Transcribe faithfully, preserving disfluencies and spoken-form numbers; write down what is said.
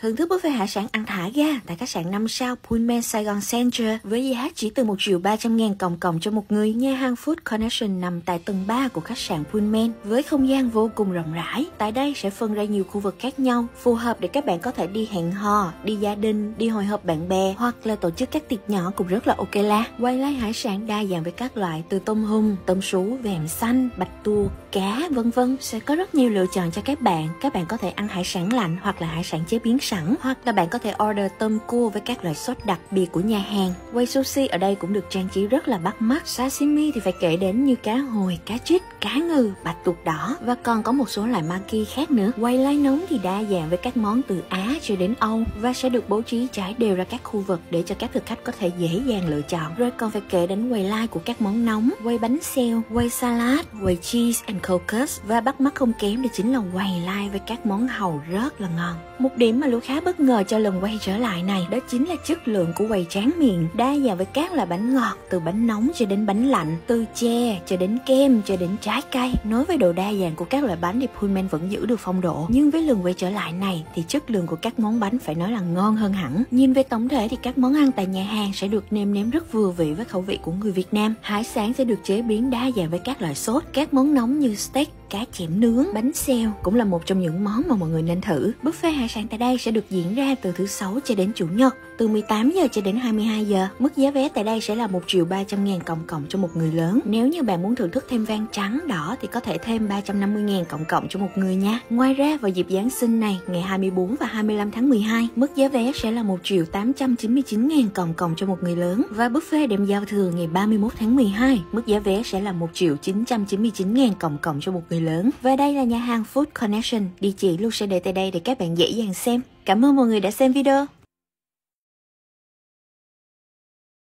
Thưởng thức buffet hải sản ăn thả ga tại khách sạn năm sao Pullman Sài Gòn Center với giá chỉ từ một triệu ba trăm ngàn còng còng cho một người. Nhà hàng Food Connection nằm tại tầng ba của khách sạn Pullman với không gian vô cùng rộng rãi. Tại đây sẽ phân ra nhiều khu vực khác nhau, phù hợp để các bạn có thể đi hẹn hò, đi gia đình, đi hội họp bạn bè hoặc là tổ chức các tiệc nhỏ cũng rất là ok la. Quay lái hải sản đa dạng với các loại từ tôm hùm, tôm sú, vàm xanh, bạch tuộc, cá vân vân sẽ có rất nhiều lựa chọn cho các bạn. Các bạn có thể ăn hải sản lạnh hoặc là hải sản chế biến sẵn, hoặc là bạn có thể order tôm cua với các loại sốt đặc biệt của nhà hàng. Quay sushi ở đây cũng được trang trí rất là bắt mắt. Sashimi thì phải kể đến như cá hồi, cá trích, cá ngừ, bạch tuộc đỏ và còn có một số loại maki khác nữa. Quay lái nóng thì đa dạng với các món từ Á cho đến Âu và sẽ được bố trí trải đều ra các khu vực để cho các thực khách có thể dễ dàng lựa chọn. Rồi còn phải kể đến quay lái của các món nóng, quay bánh xèo, quay salad, quay cheese and crackers, và bắt mắt không kém đó chính là quay lái với các món hàu rất là ngon. Một điểm mà Lũ khá bất ngờ cho lần quay trở lại này đó chính là chất lượng của quầy tráng miệng, đa dạng với các loại bánh ngọt từ bánh nóng cho đến bánh lạnh, từ chè cho đến kem cho đến trái cây. Nói về độ đa dạng của các loại bánh thì Pullman vẫn giữ được phong độ, nhưng với lần quay trở lại này thì chất lượng của các món bánh phải nói là ngon hơn hẳn. Nhìn về tổng thể thì các món ăn tại nhà hàng sẽ được nêm nếm rất vừa vị với khẩu vị của người Việt Nam. Hải sản sẽ được chế biến đa dạng với các loại sốt, các món nóng như steak, cá chẻm nướng, bánh xèo cũng là một trong những món mà mọi người nên thử. Buffet hải sản tại đây sẽ được diễn ra từ thứ Sáu cho đến Chủ nhật, từ mười tám giờ cho đến hai mươi hai giờ. Mức giá vé tại đây sẽ là một triệu ba trăm ngàn cộng cộng cho một người lớn. Nếu như bạn muốn thưởng thức thêm vang trắng đỏ thì có thể thêm ba trăm năm mươi ngàn cộng cộng cho một người nha. Ngoài ra vào dịp Giáng sinh này, ngày hai mươi bốn và hai mươi lăm tháng mười hai, mức giá vé sẽ là một triệu tám trăm chín mươi chín ngàn cộng cộng cho một người lớn, và buffet đêm giao thừa ngày ba mươi mốt tháng mười hai, mức giá vé sẽ là một triệu chín trăm chín mươi chín ngàn cộng cộng cho một người lớn. Và đây là nhà hàng Food Connection, địa chỉ Lu sẽ để tại đây để các bạn dễ dàng xem. Cảm ơn mọi người đã xem video.